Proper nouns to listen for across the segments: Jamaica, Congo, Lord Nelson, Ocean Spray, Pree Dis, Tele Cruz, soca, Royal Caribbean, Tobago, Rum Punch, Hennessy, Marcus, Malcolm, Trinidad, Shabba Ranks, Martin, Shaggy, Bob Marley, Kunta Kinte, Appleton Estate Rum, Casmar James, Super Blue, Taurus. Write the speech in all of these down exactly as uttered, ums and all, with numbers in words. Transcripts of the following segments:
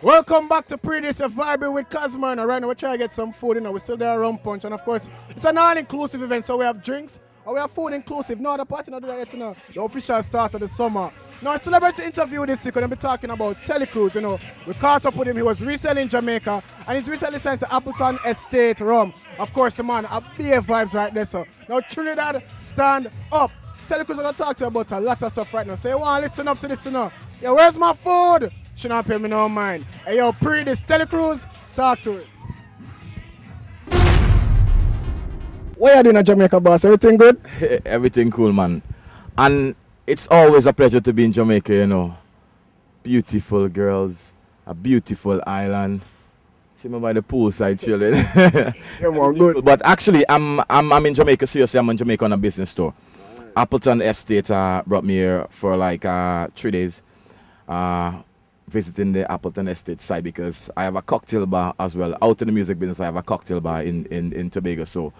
Welcome back to Pree Dis, vibing with Casmar. Right now we're trying to get some food, you know, we're still there at Rum Punch, and of course it's an all-inclusive event, so we have drinks and we have food inclusive. No other party not do that yet, you know. The official start of the summer. Now a celebrity interview this week, we're going to be talking about Tele Cruz, you know. We caught up with him, he was recently in Jamaica, and he's recently sent to Appleton Estate Rum. Of course, the man, a beer vibes right there, so. Now Trinidad, stand up. Tele Cruz, I'm going to talk to you about a lot of stuff right now, so you want to listen up to this, you know. Yeah, where's my food? She not pay me no mind. Hey yo, Pree Dis, Tele Cruz, talk to it. What are you doing in Jamaica, boss? Everything good? Everything cool, man. And it's always a pleasure to be in Jamaica, you know. Beautiful girls, a beautiful island. See me by the poolside chilling. Yeah, man, good. But actually, I'm, I'm, I'm in Jamaica, seriously, I'm in Jamaica on a business tour. Right. Appleton Estate uh, brought me here for like uh, three days. Uh, visiting the Appleton Estate side because I have a cocktail bar as well. Out in the music business, I have a cocktail bar in, in, in Tobago. So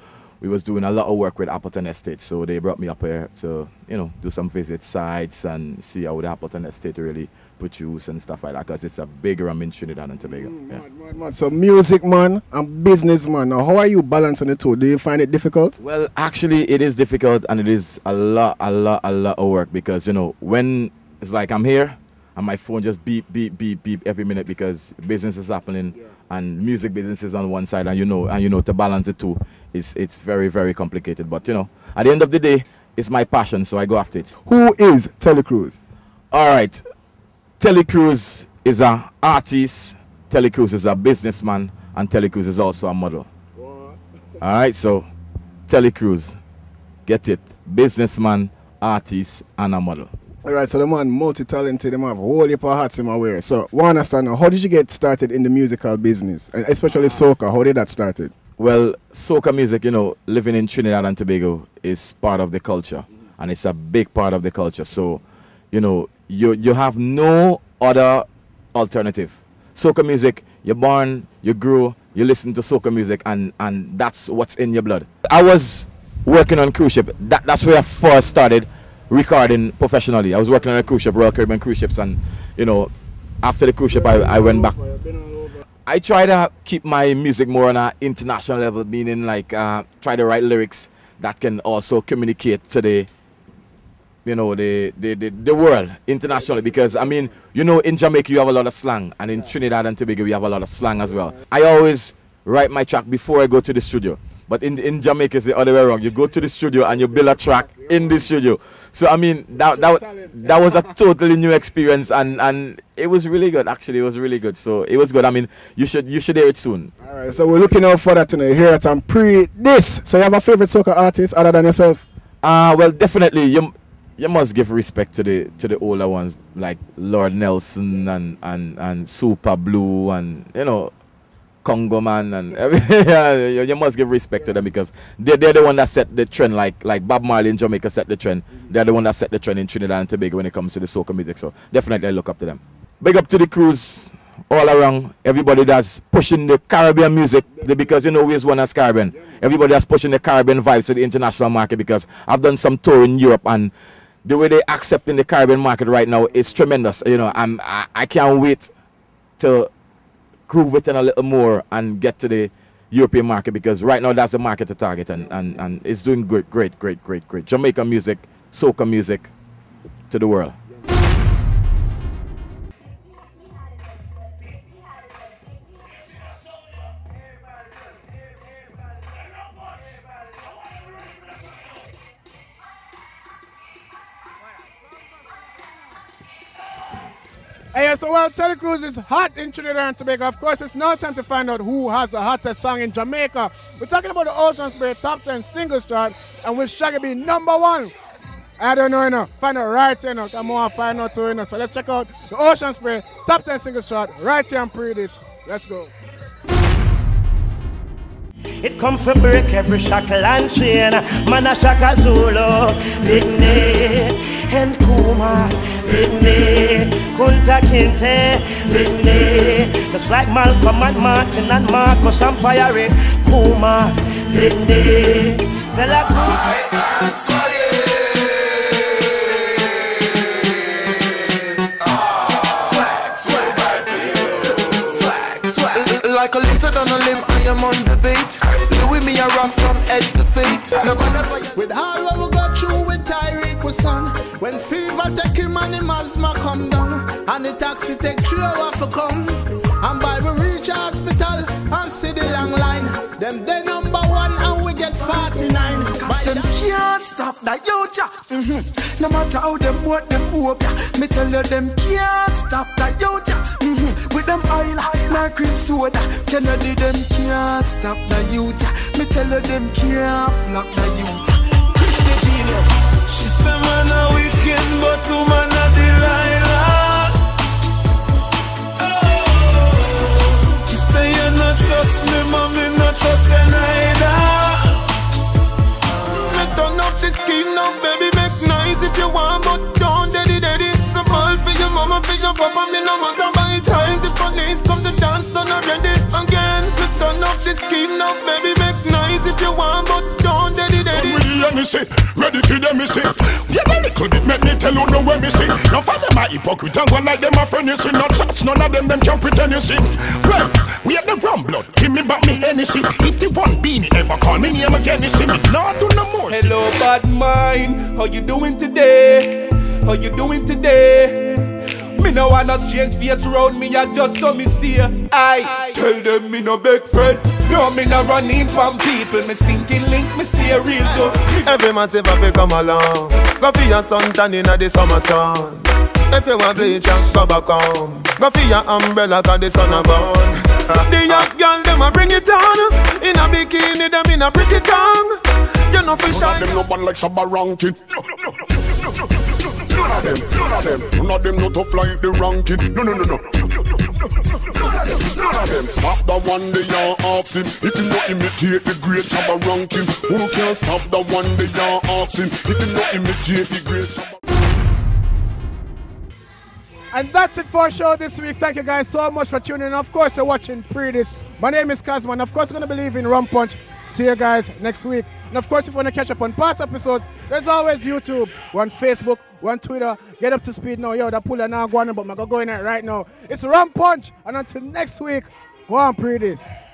we was doing a lot of work with Appleton Estate. So they brought me up here to, you know, do some visit sites and see how the Appleton Estate really produce and stuff like that because it's a big rum in Trinidad and Tobago. Mm, yeah. man, man, man. So music man and business man. Now how are you balancing the two? Do you find it difficult? Well, actually it is difficult and it is a lot, a lot, a lot of work because, you know, when it's like I'm here, and my phone just beep, beep, beep, beep every minute because business is happening, yeah. And music business is on one side, and you know, and you know, to balance it too, it's it's very, very complicated. But you know, at the end of the day, it's my passion, so I go after it. Who is Tele Cruz? All right, Tele Cruz is an artist. Tele Cruz is a businessman, and Tele Cruz is also a model. What? All right, so Tele Cruz, get it? Businessman, artist, and a model. Alright, so the man multi-talented, the man have a whole heap of hats in my wear. So, want to understand now, how did you get started in the musical business, and especially soca? How did that started? Well, soca music, you know, living in Trinidad and Tobago is part of the culture, and it's a big part of the culture. So, you know, you you have no other alternative. Soca music, you're born, you grow, you listen to soca music, and and that's what's in your blood. I was working on cruise ship. That that's where I first started. Recording professionally. I was working on a cruise ship, Royal Caribbean cruise ships, and you know, after the cruise ship, I, I went back. I try to keep my music more on an international level, meaning like uh, try to write lyrics that can also communicate to the, you know, the the, the the world internationally. Because I mean, you know, in Jamaica you have a lot of slang, and in Trinidad and Tobago we have a lot of slang as well. I always write my track before I go to the studio. But in, in Jamaica, it's the other way around. You go to the studio and you build a track in the studio. So, I mean, that that, that was a totally new experience. And, and it was really good, actually. It was really good. So, it was good. I mean, you should you should hear it soon. All right. So, we're looking out for that tonight. Here at um, Pree Dis. So, you have a favorite soca artist other than yourself? Uh, well, definitely. You you must give respect to the to the older ones, like Lord Nelson and, and, and Super Blue and, you know, Congo man and yeah, you must give respect to them because they're, they're the one that set the trend, like like Bob Marley in Jamaica set the trend. They're the one that set the trend in Trinidad and Tobago when it comes to the soca music. So definitely I look up to them. Big up to the crews all around, everybody that's pushing the Caribbean music, because you know we as one as Caribbean. Everybody that's pushing the Caribbean vibes to the international market, because I've done some tour in Europe and the way they accepting the Caribbean market right now is tremendous. You know, I'm I, I can't wait to groove it in a little more and get to the European market, because right now that's the market to target, and, and, and it's doing great, great, great, great, great. Jamaica music, soca music to the world. Hey, so while Tele Cruz is hot in Trinidad and Tobago, of course, it's now time to find out who has the hottest song in Jamaica. We're talking about the Ocean Spray top ten singles chart, and will Shaggy be number one? I don't know, you know. Find out right here, you know. Come on, find out too, you know. So let's check out the Ocean Spray top ten singles chart right here on Pree Dis. Let's go. It come for break every shackle and chain. Mana shaka Zulu, big name, and Kuma, big name, Kunta Kinte, big name. Just like Malcolm and Martin and Marcus, I'm firing Kuma, big name. Tele Cruz. like a lizard on a limb, I am on the beat. Live with me, I rock from head to feet. With all what we got through with Tyreek was son. When fever take him and him asthma come down, and the taxi take three hours for come. And by we reach hospital and see the long line, them they number one and we get forty-nine. Cause them can't stop that youth, yeah. mm -hmm. No matter how them what them hope, yeah. Me tell you them can't stop that youth, yeah. mm -hmm. With them oil, my cream soda, Kennedy them can't stop that youth, yeah. Me tell you them can't flop that youth, yeah. The genius. She said man a weekend but woman a Delilah. Trust me, mommy, not trust me neither. Me turn up the scheme now, baby, make noise if you want, but don't daddy, daddy. So all for your mama, for your papa, me no matter by time. The police come to dance, done already. Again, me turn up the scheme now, baby, make noise if you want, but don't daddy, daddy. Me see, ready for them, me see. Yeah, a little bit make me tell you no way me see. Now for them a hypocrite and one like them a friend, you see. No chance, none of them, them can't pretend, you see. Well, we have them rum blood, give me back me Hennessy. If the one beanie ever call me name again, you see me. No, do no more. Hello, bad mind, how you doing today? How you doing today? Me no one not change face round me, I just saw me steer. I tell them me no big friend. No, me no running from people. Me stinking link, me stay real though. Every man say if you come along, go for your sun tan in the summer sun. If you want bleach, go back home. Go for your umbrella, cause the sun a burn. The young girl, them a bring it on. In a bikini, them in a pretty tongue. You know for sure them no bad like Shabba Ranks. No, no, no, no, no. None of them, none of them, none of them not to fly the ranking. No, no, no, no. None of them stop the one they are asking. If you not imitate the great Shabba ranking, who can stop the one they are asking? If you not imitate the great Shabba. And that's it for our show this week. Thank you guys so much for tuning in. Of course, you're watching Pree Dis. My name is Casmar, and of course, you're going to believe in Rum Punch. See you guys next week. And of course, if you want to catch up on past episodes, there's always YouTube. We're on Facebook, we're on Twitter. Get up to speed now. Yo, that pull now, go on, but I'm going to go in it right now. It's Rum Punch, and until next week, go on, Pree Dis.